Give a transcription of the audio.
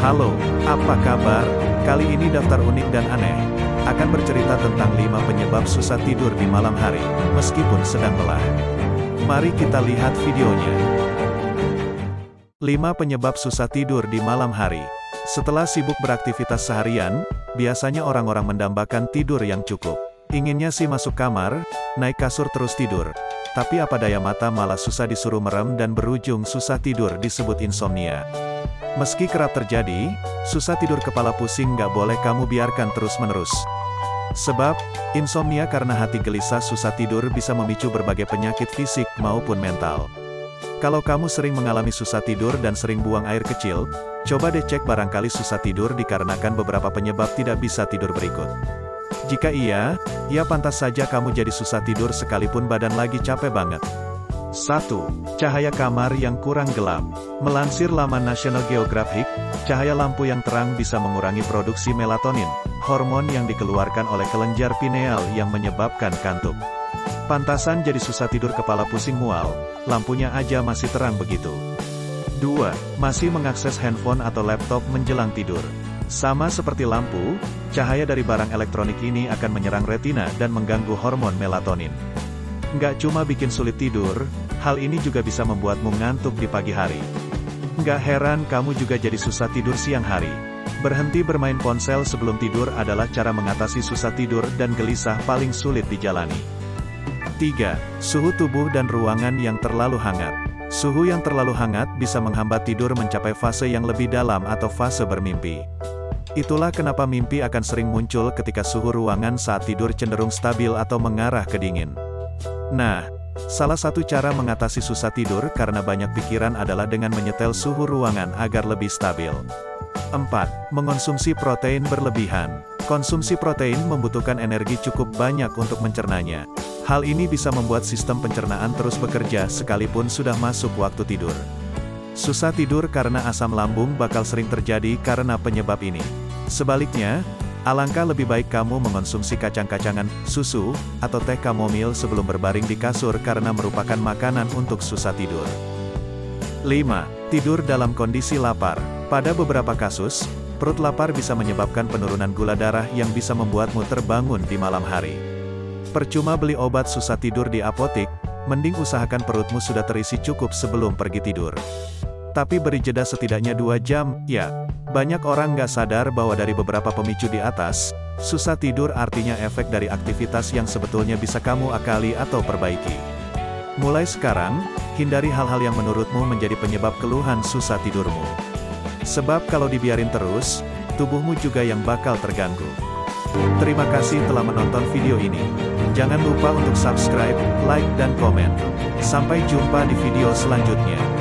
Halo, apa kabar? Kali ini Daftar Unik dan Aneh akan bercerita tentang 5 penyebab susah tidur di malam hari, meskipun sedang lelah. Mari kita lihat videonya. 5 penyebab susah tidur di malam hari. Setelah sibuk beraktivitas seharian, biasanya orang-orang mendambakan tidur yang cukup. Inginnya sih masuk kamar, naik kasur terus tidur. Tapi apa daya mata malah susah disuruh merem dan berujung susah tidur disebut insomnia. Meski kerap terjadi, susah tidur kepala pusing gak boleh kamu biarkan terus-menerus. Sebab, insomnia karena hati gelisah susah tidur bisa memicu berbagai penyakit fisik maupun mental. Kalau kamu sering mengalami susah tidur dan sering buang air kecil, coba deh cek barangkali susah tidur dikarenakan beberapa penyebab tidak bisa tidur berikut. Jika iya, ya pantas saja kamu jadi susah tidur sekalipun badan lagi capek banget. 1. Cahaya kamar yang kurang gelap. Melansir laman National Geographic, cahaya lampu yang terang bisa mengurangi produksi melatonin, hormon yang dikeluarkan oleh kelenjar pineal yang menyebabkan kantuk. Pantasan jadi susah tidur kepala pusing mual, lampunya aja masih terang begitu. 2. Masih mengakses handphone atau laptop menjelang tidur. Sama seperti lampu, cahaya dari barang elektronik ini akan menyerang retina dan mengganggu hormon melatonin. Nggak cuma bikin sulit tidur, hal ini juga bisa membuatmu ngantuk di pagi hari. Nggak heran kamu juga jadi susah tidur siang hari. Berhenti bermain ponsel sebelum tidur adalah cara mengatasi susah tidur dan gelisah paling sulit dijalani. 3. Suhu tubuh dan ruangan yang terlalu hangat. Suhu yang terlalu hangat bisa menghambat tidur mencapai fase yang lebih dalam atau fase bermimpi. Itulah kenapa mimpi akan sering muncul ketika suhu ruangan saat tidur cenderung stabil atau mengarah ke dingin. Nah, salah satu cara mengatasi susah tidur karena banyak pikiran adalah dengan menyetel suhu ruangan agar lebih stabil. 4. Mengonsumsi protein berlebihan. Konsumsi protein membutuhkan energi cukup banyak untuk mencernanya. Hal ini bisa membuat sistem pencernaan terus bekerja sekalipun sudah masuk waktu tidur. Susah tidur karena asam lambung bakal sering terjadi karena penyebab ini. Sebaliknya, alangkah lebih baik kamu mengonsumsi kacang-kacangan, susu, atau teh kamomil sebelum berbaring di kasur karena merupakan makanan untuk susah tidur. 5. Tidur dalam kondisi lapar. Pada beberapa kasus, perut lapar bisa menyebabkan penurunan gula darah yang bisa membuatmu terbangun di malam hari. Percuma beli obat susah tidur di apotik, mending usahakan perutmu sudah terisi cukup sebelum pergi tidur. Tapi beri jeda setidaknya 2 jam, ya. Banyak orang nggak sadar bahwa dari beberapa pemicu di atas, susah tidur artinya efek dari aktivitas yang sebetulnya bisa kamu akali atau perbaiki. Mulai sekarang, hindari hal-hal yang menurutmu menjadi penyebab keluhan susah tidurmu. Sebab kalau dibiarin terus, tubuhmu juga yang bakal terganggu. Terima kasih telah menonton video ini. Jangan lupa untuk subscribe, like, dan komen. Sampai jumpa di video selanjutnya.